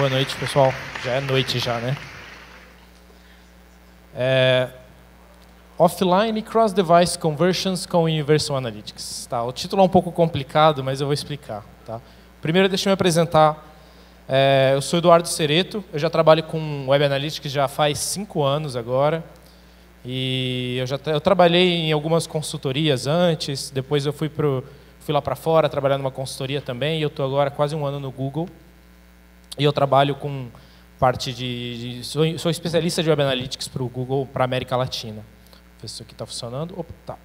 Boa noite, pessoal. Já é noite já, né? Offline Cross-Device Conversions com Universal Analytics. Tá, o título é um pouco complicado, mas eu vou explicar. Tá? Primeiro, deixa eu me apresentar. Eu sou Eduardo Cereto, eu já trabalho com Web Analytics já faz 5 anos agora. E eu trabalhei em algumas consultorias antes, depois eu fui lá para fora trabalhar numa consultoria também, e eu estou agora quase 1 ano no Google. E eu trabalho com parte de... Sou especialista de Web Analytics para o Google, para a América Latina. Vou ver se isso aqui está funcionando. Opa, tá.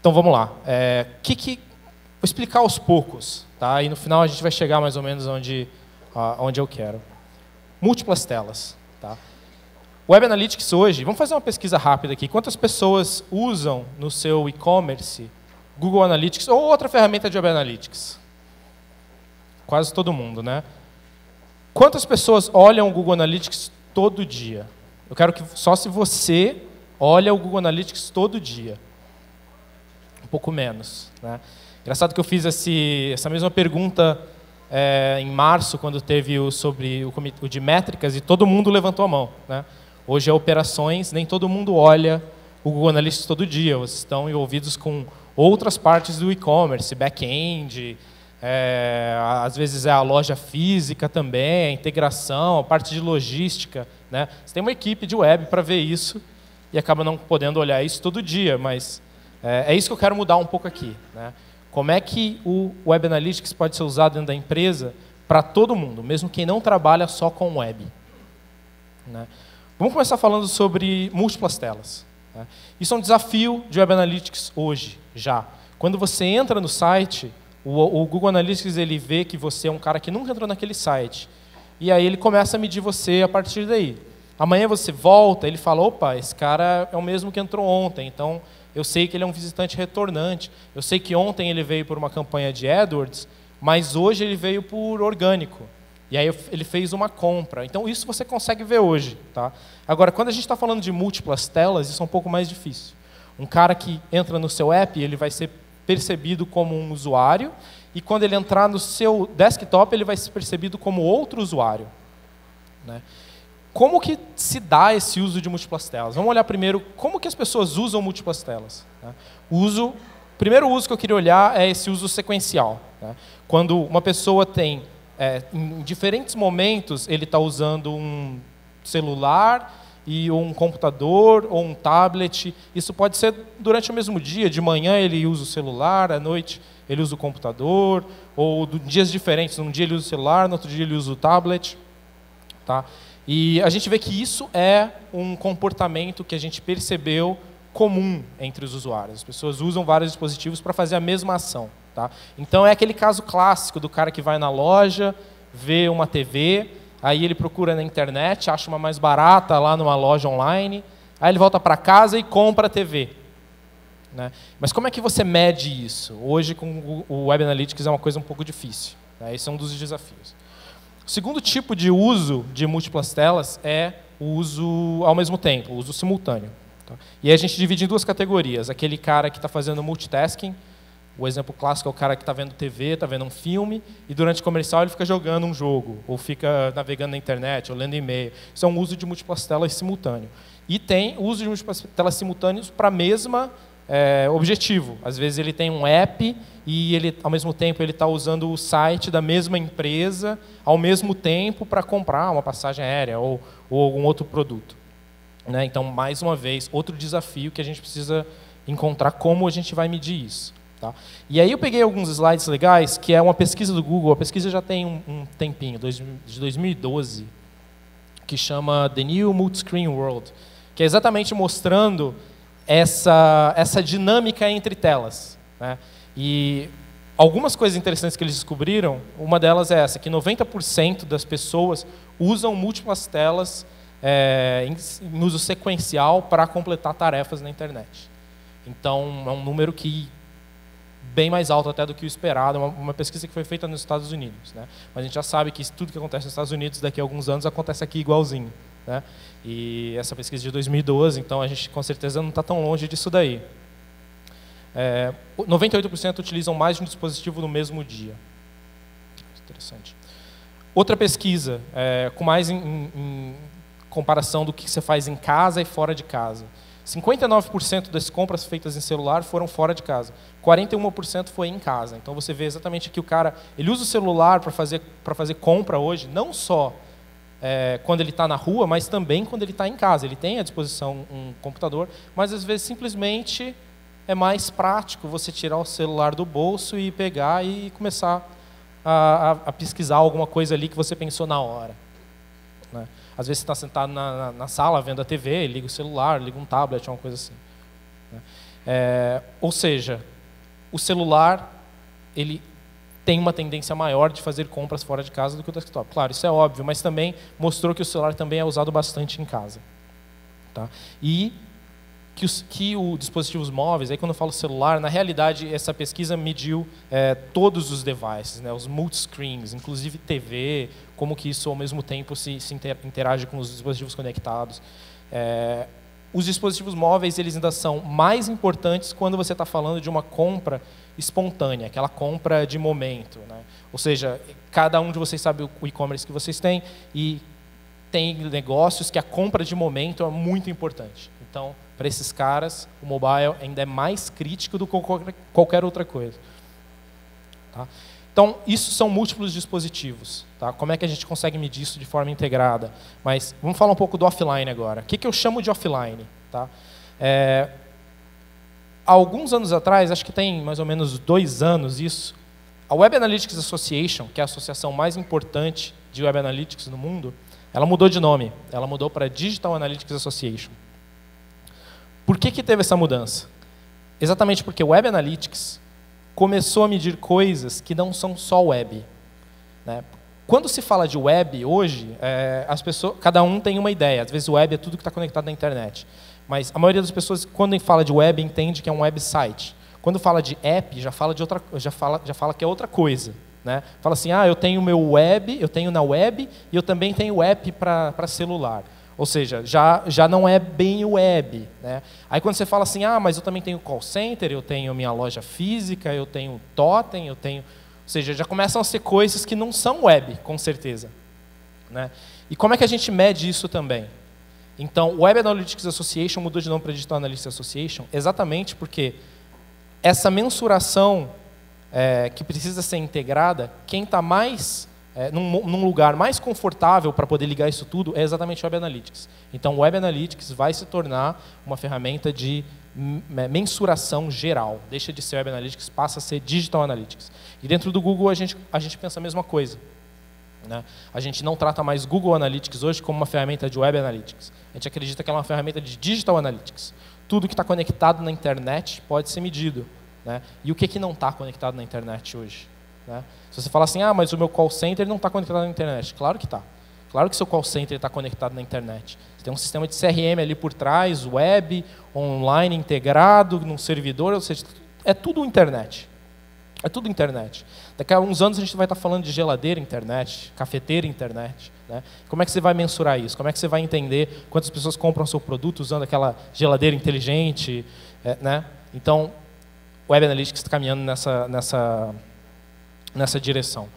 Então, vamos lá. Vou explicar aos poucos, tá? E no final a gente vai chegar mais ou menos onde eu quero. Múltiplas telas, tá? Web Analytics hoje, vamos fazer uma pesquisa rápida aqui. Quantas pessoas usam no seu e-commerce Google Analytics ou outra ferramenta de Web Analytics? Quase todo mundo, né? Quantas pessoas olham o Google Analytics todo dia? Eu quero que só se você olha o Google Analytics todo dia. Um pouco menos, né? Engraçado que eu fiz essa mesma pergunta em março, quando teve o de métricas, e todo mundo levantou a mão, né? Hoje é operações, nem todo mundo olha o Google Analytics todo dia. Vocês estão envolvidos com outras partes do e-commerce, back-end, às vezes é a loja física também, a integração, a parte de logística, né? Você tem uma equipe de web para ver isso e acaba não podendo olhar isso todo dia, mas é isso que eu quero mudar um pouco aqui, né? Como é que o Web Analytics pode ser usado dentro da empresa para todo mundo, mesmo quem não trabalha só com web, né? Vamos começar falando sobre múltiplas telas, né? Isso é um desafio de Web Analytics hoje, já. Quando você entra no site, o Google Analytics ele vê que você é um cara que nunca entrou naquele site. E aí ele começa a medir você a partir daí. Amanhã você volta, ele fala, opa, esse cara é o mesmo que entrou ontem, então... Eu sei que ele é um visitante retornante. Eu sei que ontem ele veio por uma campanha de AdWords, mas hoje ele veio por orgânico. E aí ele fez uma compra. Então isso você consegue ver hoje, tá? Agora, quando a gente está falando de múltiplas telas, isso é um pouco mais difícil. Um cara que entra no seu app, ele vai ser percebido como um usuário, e quando ele entrar no seu desktop, ele vai ser percebido como outro usuário, né? Como que se dá esse uso de múltiplas telas? Vamos olhar primeiro como que as pessoas usam múltiplas telas, né? O primeiro uso que eu queria olhar é esse uso sequencial, né? Quando uma pessoa tem, em diferentes momentos, ele está usando um celular, ou um computador, ou um tablet. Isso pode ser durante o mesmo dia. De manhã ele usa o celular, à noite ele usa o computador, ou dias diferentes. Num dia ele usa o celular, no outro dia ele usa o tablet, tá? E a gente vê que isso é um comportamento que a gente percebeu comum entre os usuários. As pessoas usam vários dispositivos para fazer a mesma ação, tá? Então é aquele caso clássico do cara que vai na loja, vê uma TV, aí ele procura na internet, acha uma mais barata lá numa loja online, aí ele volta para casa e compra a TV, né? Mas como é que você mede isso? Hoje com o Web Analytics é uma coisa um pouco difícil, né? Esse é um dos desafios. O segundo tipo de uso de múltiplas telas é o uso ao mesmo tempo, o uso simultâneo, tá? E aí a gente divide em 2 categorias. Aquele cara que está fazendo multitasking, o exemplo clássico é o cara que está vendo TV, está vendo um filme, e durante o comercial ele fica jogando um jogo, ou fica navegando na internet, ou lendo e-mail. Isso é um uso de múltiplas telas simultâneo. E tem o uso de múltiplas telas simultâneas para a mesma objetivo. Às vezes ele tem um app e ele, ao mesmo tempo ele está usando o site da mesma empresa ao mesmo tempo para comprar uma passagem aérea ou algum outro produto, né? Então, mais uma vez, outro desafio que a gente precisa encontrar como a gente vai medir isso, tá? E aí eu peguei alguns slides legais, que é uma pesquisa do Google. A pesquisa já tem um tempinho, de 2012, que chama The New Multiscreen World, que é exatamente mostrando essa dinâmica entre telas, né? E algumas coisas interessantes que eles descobriram, uma delas é essa, que 90% das pessoas usam múltiplas telas em uso sequencial para completar tarefas na internet. Então, é um número que bem mais alto até do que o esperado, uma pesquisa que foi feita nos Estados Unidos, né? Mas a gente já sabe que tudo que acontece nos Estados Unidos, daqui a alguns anos, acontece aqui igualzinho, né? E essa pesquisa de 2012, então a gente com certeza não está tão longe disso daí. 98% utilizam mais de um dispositivo no mesmo dia. Interessante. Outra pesquisa, com mais em comparação do que você faz em casa e fora de casa. 59% das compras feitas em celular foram fora de casa. 41% foi em casa. Então você vê exatamente que o cara, ele usa o celular para fazer compra hoje, não só quando ele está na rua, mas também quando ele está em casa. Ele tem à disposição um computador, mas às vezes simplesmente é mais prático você tirar o celular do bolso e pegar e começar a pesquisar alguma coisa ali que você pensou na hora, né? Às vezes você está sentado na sala vendo a TV, liga o celular, liga um tablet, alguma coisa assim, né? Ou seja, o celular ele tem uma tendência maior de fazer compras fora de casa do que o desktop. Claro, isso é óbvio, mas também mostrou que o celular também é usado bastante em casa, tá? E que dispositivos móveis, aí quando eu falo celular, na realidade essa pesquisa mediu todos os devices, né, os multiscreens, inclusive TV, como que isso ao mesmo tempo se interage com os dispositivos conectados. Os dispositivos móveis eles ainda são mais importantes quando você está falando de uma compra espontânea, aquela compra de momento, né? Ou seja, cada um de vocês sabe o e-commerce que vocês têm e tem negócios que a compra de momento é muito importante. Então, para esses caras, o mobile ainda é mais crítico do que qualquer outra coisa, tá? Então, isso são múltiplos dispositivos, tá? Como é que a gente consegue medir isso de forma integrada? Mas vamos falar um pouco do offline agora. O que eu chamo de offline, tá? Há alguns anos atrás, acho que tem mais ou menos 2 anos isso, a Web Analytics Association, que é a associação mais importante de Web Analytics no mundo, ela mudou de nome. Ela mudou para Digital Analytics Association. Por que teve essa mudança? Exatamente porque o Web Analytics começou a medir coisas que não são só web, né? Quando se fala de web hoje, as pessoas, cada um tem uma ideia. Às vezes o web é tudo que está conectado na internet. Mas a maioria das pessoas, quando fala de web, entende que é um website. Quando fala de app, já fala que é outra coisa, né? Fala assim, ah, eu tenho meu web, eu tenho na web e eu também tenho app para celular. Ou seja, já não é bem web, né? Aí quando você fala assim, ah, mas eu também tenho call center, eu tenho minha loja física, eu tenho totem, eu tenho... Ou seja, já começam a ser coisas que não são web, com certeza, né? E como é que a gente mede isso também? Então, o Web Analytics Association mudou de nome para Digital Analytics Association exatamente porque essa mensuração que precisa ser integrada, quem está mais... num lugar mais confortável para poder ligar isso tudo é exatamente o Web Analytics. Então, o Web Analytics vai se tornar uma ferramenta de mensuração geral. Deixa de ser Web Analytics, passa a ser Digital Analytics. E dentro do Google, a gente pensa a mesma coisa, né? A gente não trata mais Google Analytics hoje como uma ferramenta de Web Analytics. A gente acredita que ela é uma ferramenta de Digital Analytics. Tudo que está conectado na internet pode ser medido, né? E o que não está conectado na internet hoje? Né? Se você fala assim, ah, mas o meu call center não está conectado na internet. Claro que está. Claro que seu call center está conectado na internet. Você tem um sistema de CRM ali por trás, web, online integrado, num servidor, ou seja, é tudo internet. É tudo internet. Daqui a uns anos a gente vai estar falando de geladeira internet, cafeteira internet, né? Como é que você vai mensurar isso? Como é que você vai entender quantas pessoas compram seu produto usando aquela geladeira inteligente, né? Então, o Web Analytics está caminhando nessa direção.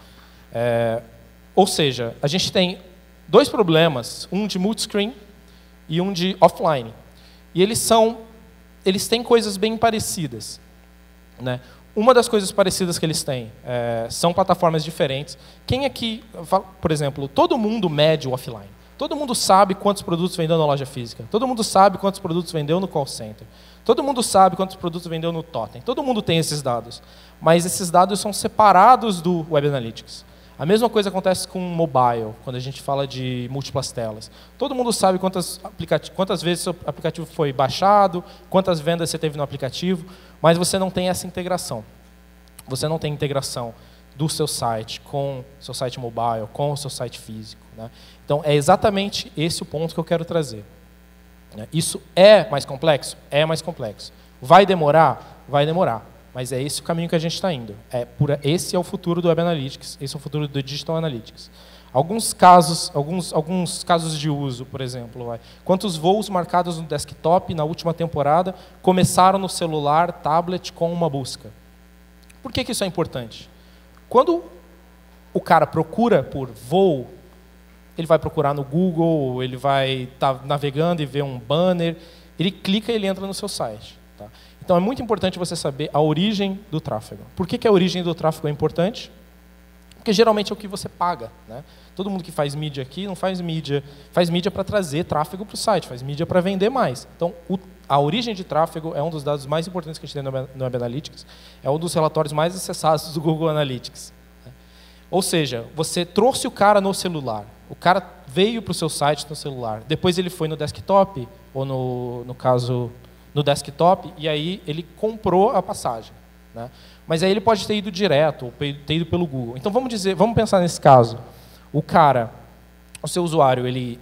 Ou seja, a gente tem 2 problemas, um de multiscreen e um de offline. E eles têm coisas bem parecidas, né? Uma das coisas parecidas que eles têm são plataformas diferentes. Quem aqui, por exemplo, todo mundo mede o offline. Todo mundo sabe quantos produtos vendeu na loja física. Todo mundo sabe quantos produtos vendeu no call center. Todo mundo sabe quantos produtos vendeu no totem. Todo mundo tem esses dados. Mas esses dados são separados do Web Analytics. A mesma coisa acontece com mobile, quando a gente fala de múltiplas telas. Todo mundo sabe quantas vezes seu aplicativo foi baixado, quantas vendas você teve no aplicativo, mas você não tem essa integração. Você não tem integração do seu site com o seu site mobile, com o seu site físico, né? Então, é exatamente esse o ponto que eu quero trazer. Isso é mais complexo? É mais complexo. Vai demorar? Vai demorar. Mas é esse o caminho que a gente está indo. Esse é o futuro do Web Analytics, esse é o futuro do Digital Analytics. Alguns casos de uso, por exemplo. Quantos voos marcados no desktop na última temporada começaram no celular, tablet, com uma busca? Por que isso é importante? Quando o cara procura por voo, ele vai procurar no Google, ele vai estar navegando e vê um banner, ele clica e ele entra no seu site. Tá? Então, é muito importante você saber a origem do tráfego. Por que a origem do tráfego é importante? Porque geralmente é o que você paga. Né? Todo mundo que faz mídia aqui não faz mídia. Faz mídia para trazer tráfego para o site, faz mídia para vender mais. Então, a origem de tráfego é um dos dados mais importantes que a gente tem no Web Analytics. É um dos relatórios mais acessados do Google Analytics. Né? Ou seja, você trouxe o cara no celular. O cara veio para o seu site no celular. Depois ele foi no desktop, ou no caso... no desktop, e aí ele comprou a passagem. Né? Mas aí ele pode ter ido direto, ou ter ido pelo Google. Então vamos pensar nesse caso. O cara, o seu usuário, ele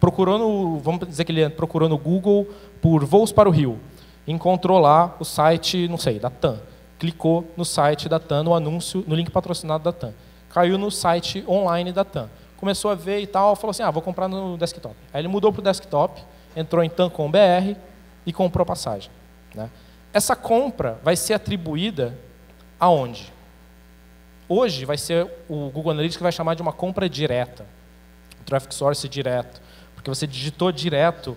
procurou no. Vamos dizer que ele procurou no Google por voos para o Rio. Encontrou lá o site, não sei, da TAM. Clicou no site da TAM, no anúncio, no link patrocinado da TAM. Caiu no site online da TAM. Começou a ver e tal, falou assim: ah, vou comprar no desktop. Aí ele mudou para o desktop, entrou em Tancon.br. E comprou passagem. Né? Essa compra vai ser atribuída aonde? Hoje vai ser o Google Analytics que vai chamar de uma compra direta, traffic source direto, porque você digitou direto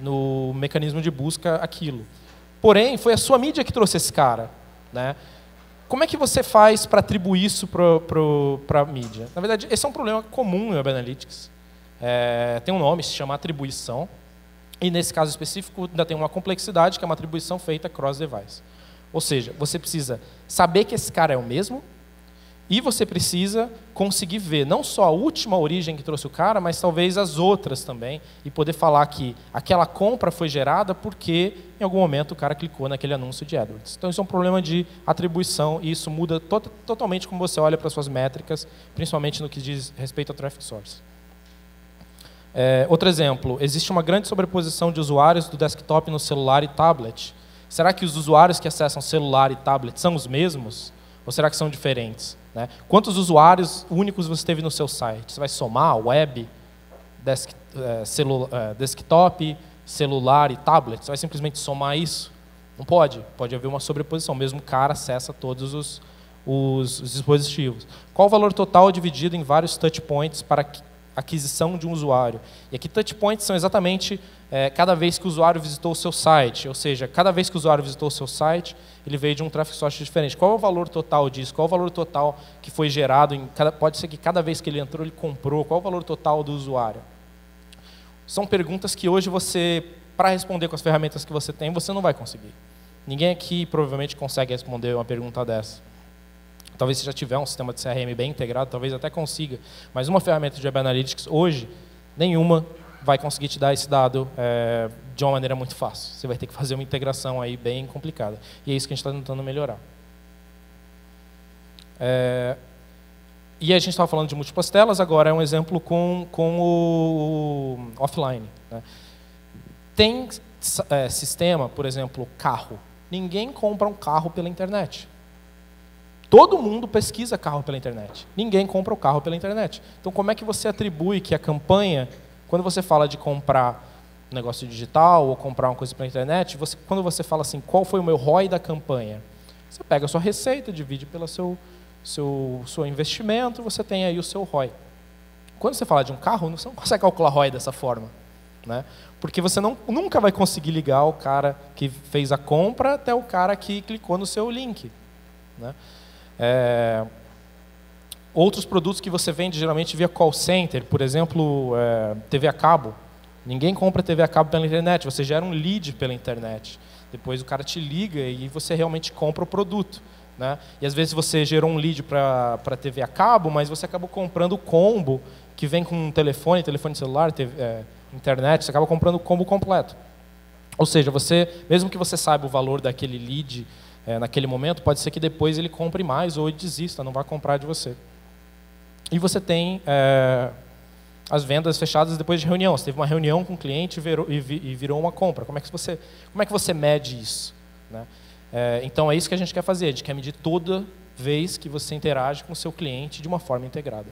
no mecanismo de busca aquilo. Porém, foi a sua mídia que trouxe esse cara. Né? Como é que você faz para atribuir isso para a mídia? Na verdade, esse é um problema comum no Web Analytics. Tem um nome, se chama atribuição. E, nesse caso específico, ainda tem uma complexidade, que é uma atribuição feita cross-device. Ou seja, você precisa saber que esse cara é o mesmo e você precisa conseguir ver não só a última origem que trouxe o cara, mas talvez as outras também, e poder falar que aquela compra foi gerada porque, em algum momento, o cara clicou naquele anúncio de AdWords. Então, isso é um problema de atribuição e isso muda totalmente como você olha para as suas métricas, principalmente no que diz respeito ao traffic source. Outro exemplo, existe uma grande sobreposição de usuários do desktop no celular e tablet. Será que os usuários que acessam celular e tablet são os mesmos? Ou será que são diferentes? Né? Quantos usuários únicos você teve no seu site? Você vai somar web, desktop, celular e tablet? Você vai simplesmente somar isso? Não pode. Pode haver uma sobreposição. O mesmo cara acessa todos os dispositivos. Qual o valor total dividido em vários touchpoints para aquisição de um usuário? E aqui touchpoints são exatamente cada vez que o usuário visitou o seu site, ou seja, cada vez que o usuário visitou o seu site, ele veio de um traffic source diferente. Qual é o valor total disso? Qual é o valor total que foi gerado? Pode ser que cada vez que ele entrou, ele comprou. Qual é o valor total do usuário? São perguntas que hoje você, para responder com as ferramentas que você tem, você não vai conseguir. Ninguém aqui provavelmente consegue responder uma pergunta dessa. Talvez você já tiver um sistema de CRM bem integrado, talvez até consiga. Mas uma ferramenta de Web Analytics, hoje, nenhuma vai conseguir te dar esse dado de uma maneira muito fácil. Você vai ter que fazer uma integração aí bem complicada. E é isso que a gente está tentando melhorar. E a gente estava falando de múltiplas telas, agora é um exemplo com o offline. Né? Tem sistema, por exemplo, carro. Ninguém compra um carro pela internet. Todo mundo pesquisa carro pela internet. Ninguém compra o carro pela internet. Então, como é que você atribui que a campanha, quando você fala de comprar um negócio digital ou comprar uma coisa pela internet, quando você fala assim, qual foi o meu ROI da campanha? Você pega a sua receita, divide pelo seu investimento, você tem aí o seu ROI. Quando você fala de um carro, você não consegue calcular ROI dessa forma. Né? Porque você nunca vai conseguir ligar o cara que fez a compra até o cara que clicou no seu link. Né? Outros produtos que você vende geralmente via call center, por exemplo, TV a cabo. Ninguém compra TV a cabo pela internet, você gera um lead pela internet. Depois o cara te liga e você realmente compra o produto. Né? E às vezes você gerou um lead para TV a cabo, mas você acabou comprando o combo que vem com um telefone celular, internet, você acaba comprando o combo completo. Ou seja, mesmo que você saiba o valor daquele lead, naquele momento, pode ser que depois ele compre mais ou ele desista, não vai comprar de você. E você tem as vendas fechadas depois de reunião. Você teve uma reunião com o cliente e virou uma compra. Como é que você mede isso? Né? Então, é isso que a gente quer fazer. A gente quer medir toda vez que você interage com o seu cliente de uma forma integrada.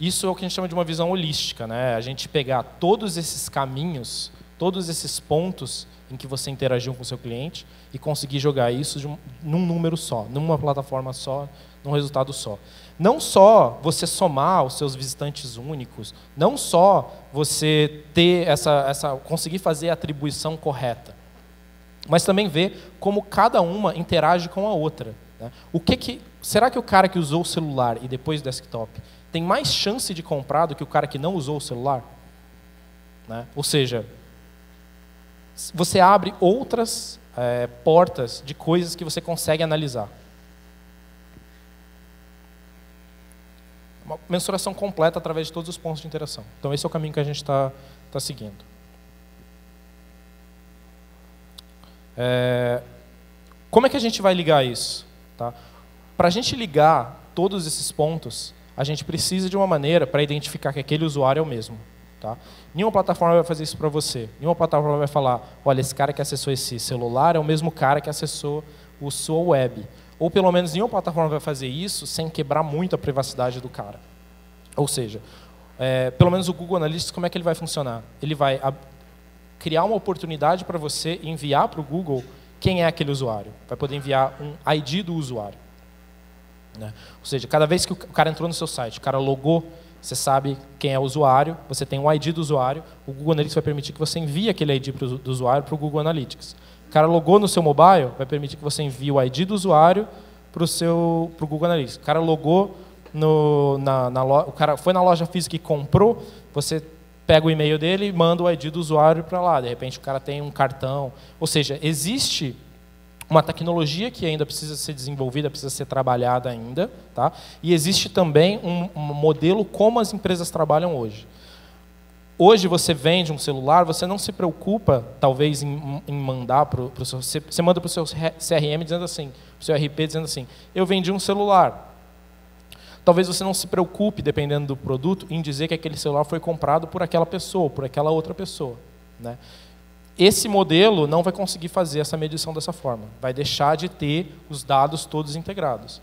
Isso é o que a gente chama de uma visão holística. Né? A gente pegar todos esses caminhos, todos esses pontos em que você interagiu com o seu cliente e conseguir jogar isso num número só, numa plataforma só, num resultado só. Não só você somar os seus visitantes únicos, não só você ter conseguir fazer a atribuição correta, mas também ver como cada uma interage com a outra. Né? Será que o cara que usou o celular e depois o desktop tem mais chance de comprar do que o cara que não usou o celular? Né? Ou seja, você abre outras portas de coisas que você consegue analisar. Uma mensuração completa através de todos os pontos de interação. Então, esse é o caminho que a gente está seguindo. Como é que a gente vai ligar isso? Tá? Para a gente ligar todos esses pontos, a gente precisa de uma maneira para identificar que aquele usuário é o mesmo. Tá? Nenhuma plataforma vai fazer isso para você. Nenhuma plataforma vai falar, olha, esse cara que acessou esse celular é o mesmo cara que acessou a sua web. Ou, pelo menos, nenhuma plataforma vai fazer isso sem quebrar muito a privacidade do cara. Ou seja, pelo menos o Google Analytics, como é que ele vai funcionar? Ele vai criar uma oportunidade para você enviar para o Google quem é aquele usuário. Vai poder enviar um ID do usuário. Né? Ou seja, cada vez que o cara entrou no seu site, o cara logou, você sabe quem é o usuário, você tem um ID do usuário, o Google Analytics vai permitir que você envie aquele ID do usuário para o Google Analytics. O cara logou no seu mobile, vai permitir que você envie o ID do usuário para o Google Analytics. O cara logou, o cara foi na loja física e comprou, você pega o e-mail dele e manda o ID do usuário para lá. De repente, o cara tem um cartão. Ou seja, existe uma tecnologia que ainda precisa ser desenvolvida, precisa ser trabalhada ainda. Tá? E existe também um modelo como as empresas trabalham hoje. Hoje você vende um celular, você não se preocupa, talvez, em mandar para o seu... Você manda para o seu CRM dizendo assim, para o seu RP dizendo assim, eu vendi um celular. Talvez você não se preocupe, dependendo do produto, em dizer que aquele celular foi comprado por aquela pessoa, por aquela outra pessoa. Né? Esse modelo não vai conseguir fazer essa medição dessa forma. Vai deixar de ter os dados todos integrados.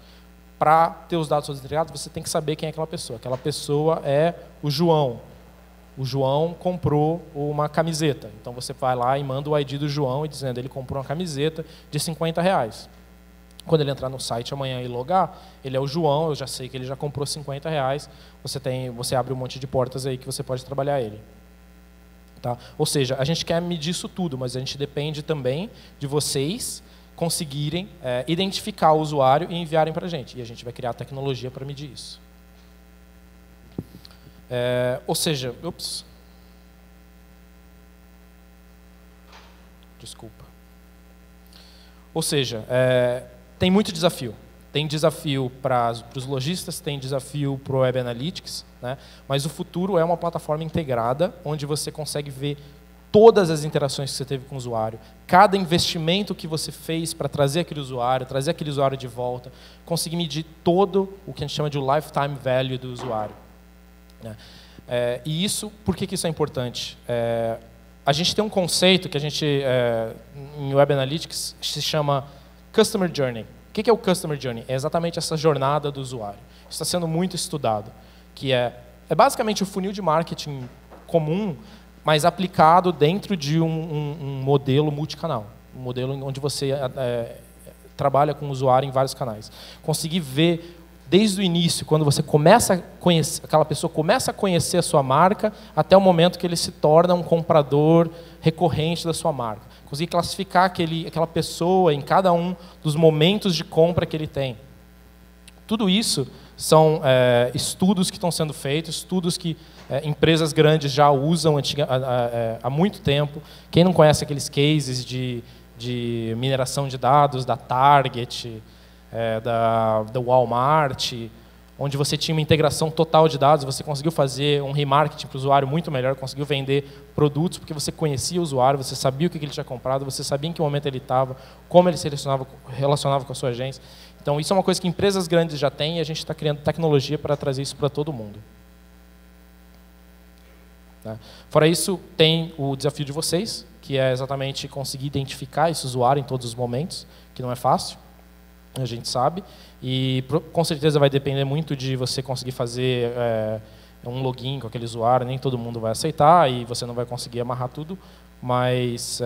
Para ter os dados todos integrados, você tem que saber quem é aquela pessoa. Aquela pessoa é o João. O João comprou uma camiseta. Então, você vai lá e manda o ID do João e dizendo ele comprou uma camiseta de R$50. Quando ele entrar no site amanhã e logar, ele é o João, eu já sei que ele já comprou R$50. Você abre um monte de portas aí que você pode trabalhar ele. Tá? Ou seja, a gente quer medir isso tudo, mas a gente depende também de vocês conseguirem identificar o usuário e enviarem para a gente. E a gente vai criar tecnologia para medir isso. Ou seja, tem muito desafio. Tem desafio para os lojistas, tem desafio para o Web Analytics, né? Mas o futuro é uma plataforma integrada, onde você consegue ver todas as interações que você teve com o usuário, cada investimento que você fez para trazer aquele usuário de volta, conseguir medir todo o que a gente chama de lifetime value do usuário. E isso, por que isso é importante? A gente tem um conceito que a gente, em Web Analytics, se chama Customer Journey. O que é o Customer Journey? É exatamente essa jornada do usuário. Isso está sendo muito estudado. Que é basicamente o funil de marketing comum, mas aplicado dentro de um modelo multicanal. Um modelo onde você trabalha com o usuário em vários canais. Conseguir ver desde o início, quando você começa a conhecer, aquela pessoa começa a conhecer a sua marca, até o momento que ele se torna um comprador recorrente da sua marca. Conseguir classificar aquela pessoa em cada um dos momentos de compra que ele tem. Tudo isso são estudos que estão sendo feitos, estudos que empresas grandes já usam há muito tempo. Quem não conhece aqueles cases de mineração de dados, da Target, da Walmart, onde você tinha uma integração total de dados, você conseguiu fazer um remarketing para o usuário muito melhor, conseguiu vender produtos, porque você conhecia o usuário, você sabia o que ele tinha comprado, você sabia em que momento ele estava, como ele se relacionava com a sua agência. Então, isso é uma coisa que empresas grandes já têm e a gente está criando tecnologia para trazer isso para todo mundo. Tá? Fora isso, tem o desafio de vocês, que é exatamente conseguir identificar esse usuário em todos os momentos, que não é fácil. A gente sabe, e com certeza vai depender muito de você conseguir fazer um login com aquele usuário, nem todo mundo vai aceitar e você não vai conseguir amarrar tudo, mas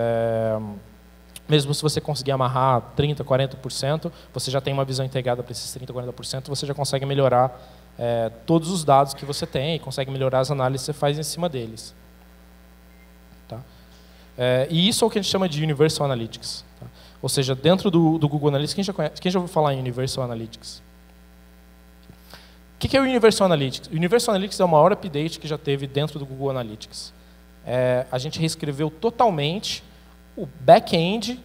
mesmo se você conseguir amarrar 30%, 40%, você já tem uma visão integrada para esses 30%, 40%, você já consegue melhorar todos os dados que você tem e consegue melhorar as análises que você faz em cima deles. Tá? E isso é o que a gente chama de Universal Analytics. Tá? Ou seja, dentro do Google Analytics, quem já ouviu falar em Universal Analytics? O que é o Universal Analytics? O Universal Analytics é o maior update que já teve dentro do Google Analytics. A gente reescreveu totalmente o back-end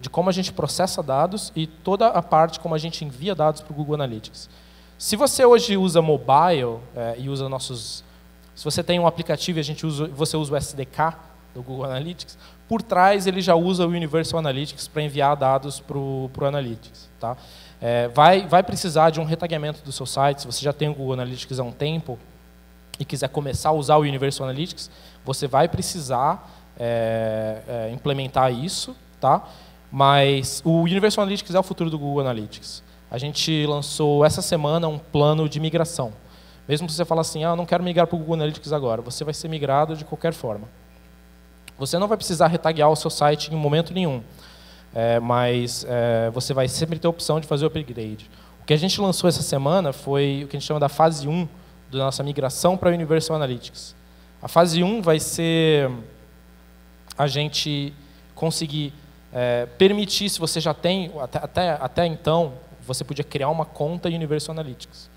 de como a gente processa dados e toda a parte como a gente envia dados para o Google Analytics. Se você hoje usa mobile e usa nossos... Se você tem um aplicativo e você usa o SDK do Google Analytics, por trás ele já usa o Universal Analytics para enviar dados para o Analytics. Tá? Vai precisar de um retagueamento do seu site. Se você já tem o Google Analytics há um tempo e quiser começar a usar o Universal Analytics, você vai precisar implementar isso, tá? Mas o Universal Analytics é o futuro do Google Analytics. A gente lançou essa semana um plano de migração. Mesmo se você falar assim, ah, não quero migrar para o Google Analytics agora, você vai ser migrado de qualquer forma. Você não vai precisar retaguear o seu site em momento nenhum, mas você vai sempre ter a opção de fazer o upgrade. O que a gente lançou essa semana foi o que a gente chama da fase 1 da nossa migração para o Universal Analytics. A fase 1 vai ser... a gente conseguir permitir, se você já tem, até então, você podia criar uma conta em Universal Analytics,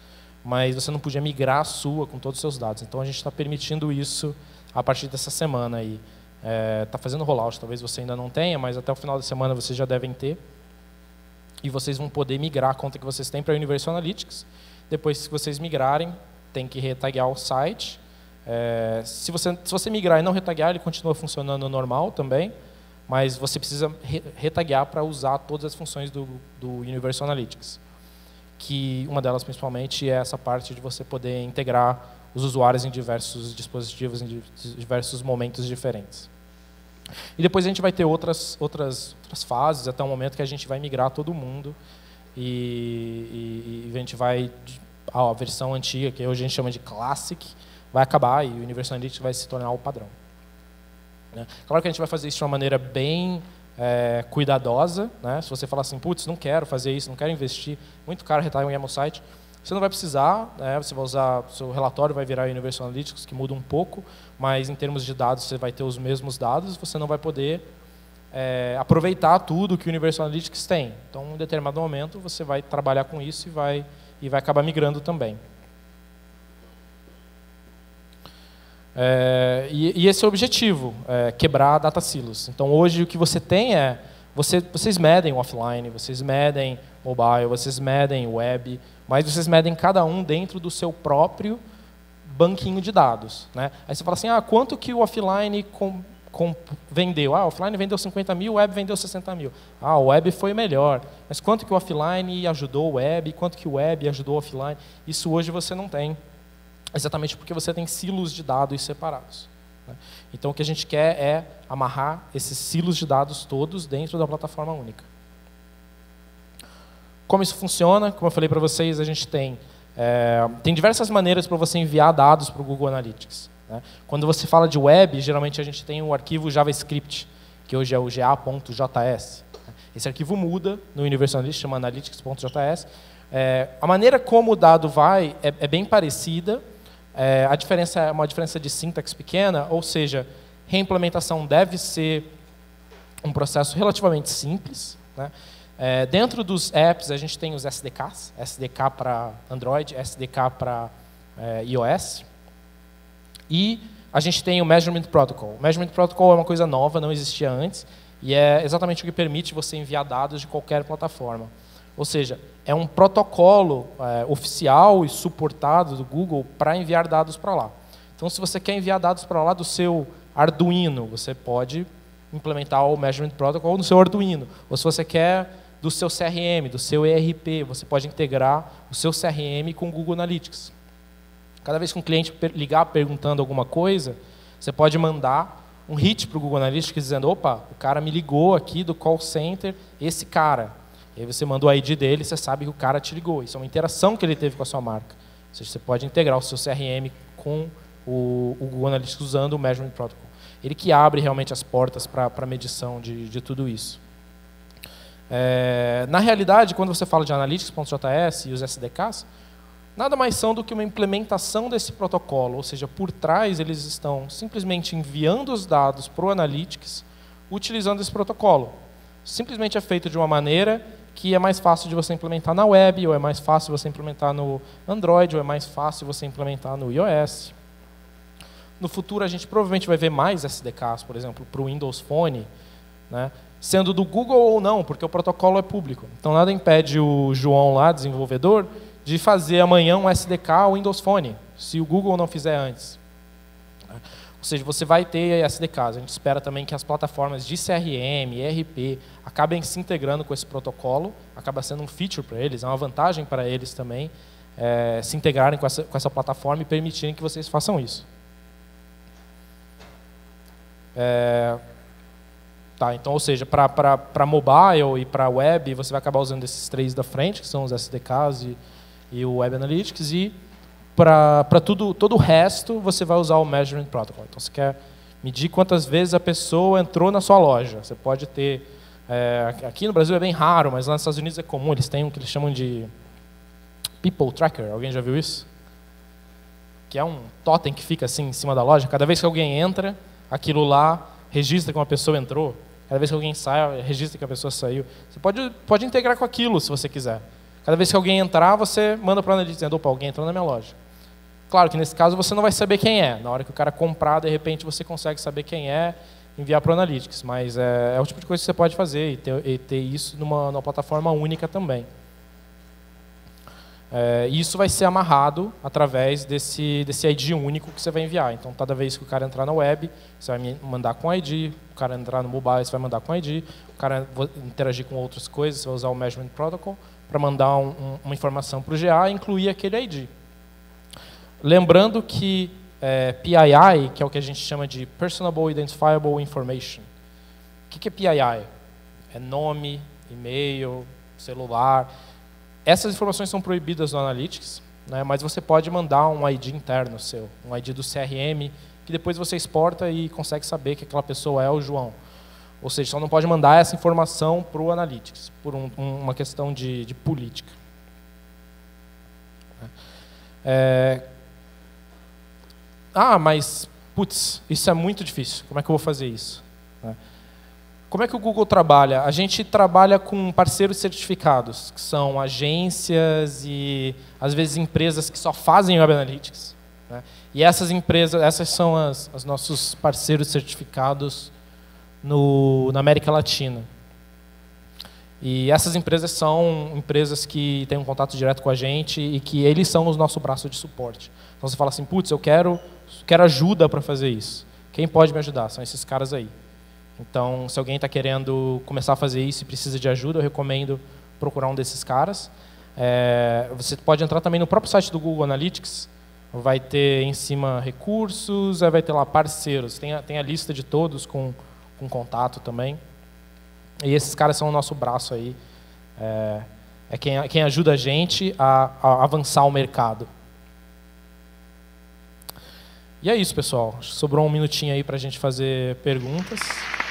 mas você não podia migrar a sua com todos os seus dados. Então, a gente está permitindo isso a partir dessa semana. Está fazendo rollout, talvez você ainda não tenha, mas até o final da semana vocês já devem ter. E vocês vão poder migrar a conta que vocês têm para Universal Analytics. Depois que vocês migrarem, tem que retaguear o site. Se você migrar e não retaguear, ele continua funcionando normal também, mas você precisa retaguear para usar todas as funções do Universal Analytics, que uma delas principalmente é essa parte de você poder integrar os usuários em diversos dispositivos, em diversos momentos diferentes. E depois a gente vai ter outras fases, até o momento que a gente vai migrar todo mundo e a gente vai... a versão antiga, que hoje a gente chama de Classic, vai acabar e o Universal Analytics vai se tornar o padrão. Né? Claro que a gente vai fazer isso de uma maneira bem cuidadosa. Né? Se você falar assim, putz, não quero fazer isso, não quero investir, muito caro retaguear meu site, você não vai precisar, né? Você vai usar, seu relatório vai virar Universal Analytics, que muda um pouco, mas em termos de dados você vai ter os mesmos dados, você não vai poder aproveitar tudo que o Universal Analytics tem. Então, em um determinado momento, você vai trabalhar com isso e vai acabar migrando também. E esse é o objetivo, quebrar data silos. Então, hoje, o que você tem é... Vocês medem offline, vocês medem mobile, vocês medem web, mas vocês medem cada um dentro do seu próprio banquinho de dados. Né? Aí você fala assim, ah, quanto que o offline vendeu? Ah, o offline vendeu 50 mil, o web vendeu 60 mil. Ah, o web foi melhor. Mas quanto que o offline ajudou o web? Quanto que o web ajudou o offline? Isso hoje você não tem. Exatamente porque você tem silos de dados separados. Né? Então, o que a gente quer é amarrar esses silos de dados todos dentro da plataforma única. Como isso funciona? Como eu falei para vocês, a gente tem diversas maneiras para você enviar dados para o Google Analytics. Né? Quando você fala de web, geralmente a gente tem um arquivo JavaScript, que hoje é o ga.js. Esse arquivo muda no Universal Analytics, chama analytics.js. A maneira como o dado vai é bem parecida. A diferença é uma diferença de sintaxe pequena, ou seja, reimplementação deve ser um processo relativamente simples. Né? Dentro dos apps, a gente tem os SDKs, SDK para Android, SDK para iOS. E a gente tem o Measurement Protocol. O Measurement Protocol é uma coisa nova, não existia antes, e é exatamente o que permite você enviar dados de qualquer plataforma. Ou seja, é um protocolo oficial e suportado do Google para enviar dados para lá. Então, se você quer enviar dados para lá do seu Arduino, você pode implementar o Measurement Protocol no seu Arduino. Ou se você quer do seu CRM, do seu ERP, você pode integrar o seu CRM com o Google Analytics. Cada vez que um cliente ligar perguntando alguma coisa, você pode mandar um hit para o Google Analytics dizendo, opa, o cara me ligou aqui do call center, esse cara. E aí você manda o ID dele, você sabe que o cara te ligou. Isso é uma interação que ele teve com a sua marca. Ou seja, você pode integrar o seu CRM com o Google Analytics usando o Measurement Protocol. Ele que abre realmente as portas para a medição de tudo isso. Na realidade, quando você fala de Analytics.js e os SDKs, nada mais são do que uma implementação desse protocolo, ou seja, por trás eles estão simplesmente enviando os dados para o Analytics utilizando esse protocolo. Simplesmente é feito de uma maneira que é mais fácil de você implementar na web, ou é mais fácil você implementar no Android, ou é mais fácil você implementar no iOS. No futuro a gente provavelmente vai ver mais SDKs, por exemplo, para o Windows Phone, né? Sendo do Google ou não, porque o protocolo é público. Então nada impede o João lá, desenvolvedor, de fazer amanhã um SDK ao Windows Phone, se o Google não fizer antes. Ou seja, você vai ter SDKs. A gente espera também que as plataformas de CRM, ERP, acabem se integrando com esse protocolo, acaba sendo um feature para eles, é uma vantagem para eles também, se integrarem com essa plataforma e permitirem que vocês façam isso. Tá, então, ou seja, para mobile e para web, você vai acabar usando esses três da frente, que são os SDKs e o Web Analytics, e para todo o resto, você vai usar o Measurement Protocol. Então, você quer medir quantas vezes a pessoa entrou na sua loja. Você pode ter... aqui no Brasil é bem raro, mas lá nos Estados Unidos é comum. Eles têm um que eles chamam de People Tracker. Alguém já viu isso? Que é um totem que fica assim em cima da loja. Cada vez que alguém entra, aquilo lá registra que uma pessoa entrou. Cada vez que alguém sai, registra que a pessoa saiu. Você pode integrar com aquilo, se você quiser. Cada vez que alguém entrar, você manda para o analista dizendo, opa, alguém entrou na minha loja. Claro que nesse caso você não vai saber quem é. Na hora que o cara comprar, de repente você consegue saber quem é, enviar para o Analytics. Mas é o tipo de coisa que você pode fazer e ter isso numa plataforma única também. Isso vai ser amarrado através desse ID único que você vai enviar. Então, cada vez que o cara entrar na web, você vai mandar com ID. O cara entrar no mobile, você vai mandar com ID. O cara interagir com outras coisas, você vai usar o Measurement Protocol para mandar uma informação para o GA e incluir aquele ID. Lembrando que PII, que é o que a gente chama de Personable Identifiable Information. O que é PII? É nome, e-mail, celular. Essas informações são proibidas no Analytics, né, mas você pode mandar um ID interno seu, um ID do CRM, que depois você exporta e consegue saber que aquela pessoa é o João. Ou seja, só não pode mandar essa informação para o Analytics, por uma questão de política. Mas, putz, isso é muito difícil. Como é que eu vou fazer isso? Como é que o Google trabalha? A gente trabalha com parceiros certificados, que são agências e, às vezes, empresas que só fazem Web Analytics. Né? E essas empresas, essas são os nossos parceiros certificados na América Latina. E essas empresas são empresas que têm um contato direto com a gente e que eles são o nosso braço de suporte. Então você fala assim, putz, eu quero ajuda para fazer isso. Quem pode me ajudar? São esses caras aí. Então, se alguém está querendo começar a fazer isso e precisa de ajuda, eu recomendo procurar um desses caras. Você pode entrar também no próprio site do Google Analytics, vai ter em cima recursos, vai ter lá parceiros, tem a lista de todos com contato também. E esses caras são o nosso braço aí, quem ajuda a gente a avançar o mercado. E é isso, pessoal. Sobrou um minutinho aí para a gente fazer perguntas.